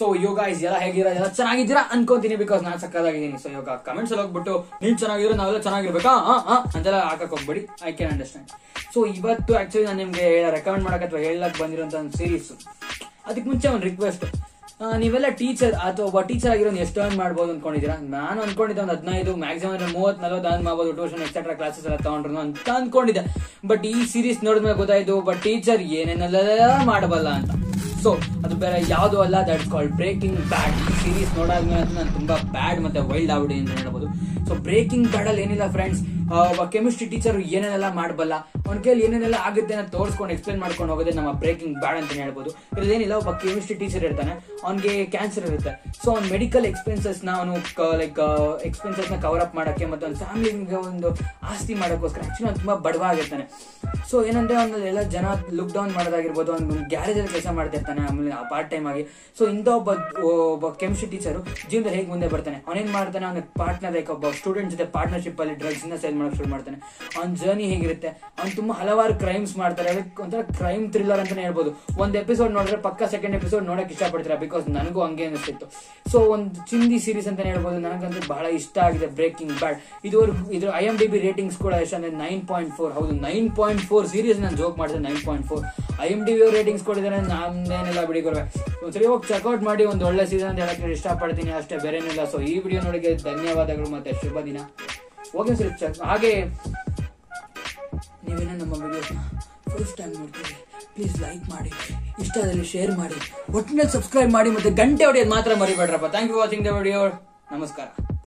So yoga is ಎಲ್ಲ ಹೇಗಿರೋ ಎಲ್ಲ ಚೆನ್ನಾಗಿದ್ದೀರಾ ಅನ್ಕೋತೀನಿ, ಬಿಕಾಸ್ ನಾನು ಸಕ್ಕದಾಗಿದ್ದೀನಿ. ಸೊ ಯೋಗ ಕಮೆಂಟ್ಸ್ ಅಲ್ಲಿ ಹೋಗ್ಬಿಟ್ಟು ನೀನ್ ಚೆನ್ನಾಗಿದ್ರೆ ನಾವೆಲ್ಲ ಚೆನ್ನಾಗಿರ್ಬೇಕಾ ಅಂತೆಲ್ಲ ಹಾಕಕ್ ಹೋಗ್ಬೇಡಿ. I can understand. ಸೊ ಇವತ್ತು ಆಕ್ಚುಲಿ ನಾನು ನಿಮ್ಗೆ ರೆಕಮೆಂಡ್ ಮಾಡಕ್ ಅಥವಾ ಹೇಳಕ್ ಬಂದಿರೋಂಥ ಒಂದು ಸೀರೀಸ್. ಅದಕ್ಕೆ ಮುಂಚೆ ಒಂದು ರಿಕ್ವೆಸ್ಟ್, ನೀವೆಲ್ಲ ಟೀಚರ್ ಅಥವಾ ಒಬ್ಬ ಟೀಚರ್ ಆಗಿರೋ ಎಷ್ಟು ಅರ್ನ್ ಮಾಡ್ಬೋದು ಅನ್ಕೊಂಡಿದ್ದೀರಾ? ನಾನು ಅನ್ಕೊಂಡಿದ್ದೆ ಒಂದು 15 ಮ್ಯಾಕ್ಸಿಮಮ್ ಅಂದ್ರೆ 30-40 ಅರ್ನ್ ಮಾಡ್ಬೋದು ಟ್ಯೂಷನ್ ಎಕ್ಸೆಟ್ರಾ ಕ್ಲಾಸಸ್ ಎಲ್ಲ ತಗೊಂಡ್ರು ಅಂತ ಅನ್ಕೊಂಡಿದ್ದೆ. ಬಟ್ ಈ ಸೀರೀಸ್ ನೋಡಿದ್ಮೇಲೆ ಗೊತ್ತಾಯ್ತು ಬಟ್ ಟೀಚರ್ ಏನೇನೆಲ್ಲ ಮಾಡಬಲ್ಲ ಅಂತ. ಸೊ ಅದು ಬೇರೆ ಯಾವುದು ಅಲ್ಲ, ದಟ್ಸ್ ಕಾಲ್ಡ್ ಬ್ರೇಕಿಂಗ್ ಬ್ಯಾಡ್. ಈ ಸೀರೀಸ್ ನೋಡಾದ್ಮೇಲೆ ನಾನು ತುಂಬಾ ಬ್ಯಾಡ್ ಮತ್ತೆ ವೈಲ್ಡ್ ಆಗ್ಬಿಟ್ಟಿದೆ ಅಂತ ಹೇಳ್ಬೋದು. ಸೊ ಬ್ರೇಕಿಂಗ್ ಬ್ಯಾಡ್ ಅಲ್ಲಿ ಏನಿಲ್ಲ ಫ್ರೆಂಡ್ಸ್, ಒಬ್ಬ ಕೆಮಿಸ್ಟ್ರಿ ಟೀಚರ್ ಏನೇನೆಲ್ಲ ಮಾಡಬಲ್ಲ, ಅವ್ನ ಕೈಯಲ್ಲಿ ಏನೇನೆಲ್ಲ ಆಗುತ್ತೆ ಅಂತ ತೋರಿಸ್ಕೊಂಡು ಎಕ್ಸ್ಪ್ಲೇನ್ ಮಾಡ್ಕೊಂಡು ಹೋಗೋದೇ ನಮ್ಮ ಬ್ರೇಕಿಂಗ್ ಬ್ಯಾಡ್ ಅಂತ ಹೇಳ್ಬೋದು. ಇದೇನಿಲ್ಲ, ಒಬ್ಬ ಕೆಮಿಸ್ಟ್ರಿ ಟೀಚರ್ ಇರ್ತಾನೆ, ಅವ್ನಿಗೆ ಕ್ಯಾನ್ಸರ್ ಇರುತ್ತೆ. ಸೊ ಅವ್ನ ಮೆಡಿಕಲ್ ಎಕ್ಸ್ಪೆನ್ಸಸ್ ನ ಅವನು ಲೈಕ್ ಎಕ್ಸ್ಪೆನ್ಸಸ್ ನ ಕವರ್ ಅಪ್ ಮಾಡೋಕ್ಕೆ ಮತ್ತೆ ಅವ್ನ ಫ್ಯಾಮಿಲಿಗೆ ಒಂದು ಆಸ್ತಿ ಮಾಡೋಕ್ಕೋಸ್ಕರ ಆಕ್ಚುಲಿ ಅವ್ನು ತುಂಬಾ ಬಡವ ಆಗಿರ್ತಾನೆ. ಸೊ ಏನಂದ್ರೆ ಅವ್ನ ಎಲ್ಲ ಜನ ಲುಕ್ ಡೌನ್ ಮಾಡೋದಾಗಿರ್ಬೋದು, ಅವ್ನು ಗ್ಯಾರೇಜ್ ಅಲ್ಲಿ ಕೆಲಸ ಮಾಡ್ತಿರ್ತಾನೆ ಆಮೇಲೆ ಪಾರ್ಟ್ ಟೈಮ್ ಆಗಿ. ಸೊ ಇಂಥ ಒಬ್ಬ ಕೆಮಿಸ್ಟ್ರಿ ಟೀಚರ್ ಜೀವನದಲ್ಲಿ ಹೇಗೆ ಮುಂದೆ ಬರ್ತಾನೆ? ಅವನೇನ್ ಮಾಡ್ತಾನೆ, ಅವನ ಪಾರ್ಟ್ನರ್ ಲೈಕ್ ಒಬ್ಬ ಸ್ಟೂಡೆಂಟ್ ಜೊತೆ ಪಾರ್ಟ್ನರ್ಶಿಪ್ ಅಲ್ಲಿ ಡ್ರಗ್ಸ್ ನ ಸೇಲ್ ಮಾಡಕ್ ಶುರು ಮಾಡ್ತಾನೆ. ಅವ್ನ ಜರ್ನಿ ಹೇಗಿರುತ್ತೆ, ಅವ್ನು ತುಂಬಾ ಹಲವಾರು ಕ್ರೈಮ್ಸ್ ಮಾಡ್ತಾರೆ, ಒಂಥರ ಕ್ರೈಮ್ ಥ್ರಿಲ್ಲರ್ ಅಂತಾನೆ ಹೇಳ್ಬೋದು. ಒಂದ್ ಎಪಿಸೋಡ್ ನೋಡಿದ್ರೆ ಪಕ್ಕ ಸೆಕೆಂಡ್ ಎಪಿಸೋಡ್ ನೋಡಕ್ ಇಷ್ಟಪಡ್ತಾರೆ, ಬಿಕಾಸ್ ನನಗೂ ಹಂಗೆ ಅನಿಸ್ತಿತ್ತು. ಸೊ ಒಂದು ಚಿಂದಿ ಸೀರೀಸ್ ಅಂತಾನೆ ಹೇಳ್ಬೋದು, ನನಗಂತೂ ಬಹಳ ಇಷ್ಟ ಆಗಿದೆ ಬ್ರೇಕಿಂಗ್ ಬ್ಯಾಡ್. ಇದುವರೆಗೂ ಇದ್ರ IMDb ರೇಟಿಂಗ್ಸ್ ಕೂಡ ಎಷ್ಟಂದ್ರೆ 9.4. ಹೌದು, 9.4 ಸೀರೀಸ್. ನಾನು ಜೋಕ್ ಮಾಡಿದೆ 9.4. IMDb ರೇಟಿಂಗ್ಸ್ ಕೊಟ್ಟಿದ್ದಾರೆ, ನಾನೇನಿಲ್ಲ ಬಿಡಿಕೊಳ್ಬೇಕು. ಒಂದ್ಸರಿ ಹೋಗಿ ಚೆಕ್ಔಟ್ ಮಾಡಿ, ಒಂದು ಒಳ್ಳೆ ಸೀಸನ್ ಅಂತ ಹೇಳಕ್ಕೆ ಇಷ್ಟಪಡ್ತೀನಿ, ಅಷ್ಟೇ ಬೇರೆನಿಲ್ಲ. ಸೊ ಈ ವಿಡಿಯೋ ನೋಡಿಗೆ ಧನ್ಯವಾದಗಳು ಮತ್ತೆ ಶುಭ ದಿನ. ಓಕೆ ಸರಿ, ಹಾಗೆ ನೀವೇನ ನಮ್ಮ ವಿಡಿಯೋನ ಫಸ್ಟ್ ಟೈಮ್ ನೋಡ್ತೀವಿ ಪ್ಲೀಸ್ ಲೈಕ್ ಮಾಡಿ, ಇಷ್ಟದಲ್ಲಿ ಶೇರ್ ಮಾಡಿ, ಒಟ್ಟಿನಲ್ಲಿ ಸಬ್ಸ್ಕ್ರೈಬ್ ಮಾಡಿ, ಮತ್ತೆ ಗಂಟೆ ಹೊಡೆಯೋದು ಮಾತ್ರ ಮರಿಬೇಡ್ರಪ್ಪ. Thank you watching the video. ನಮಸ್ಕಾರ.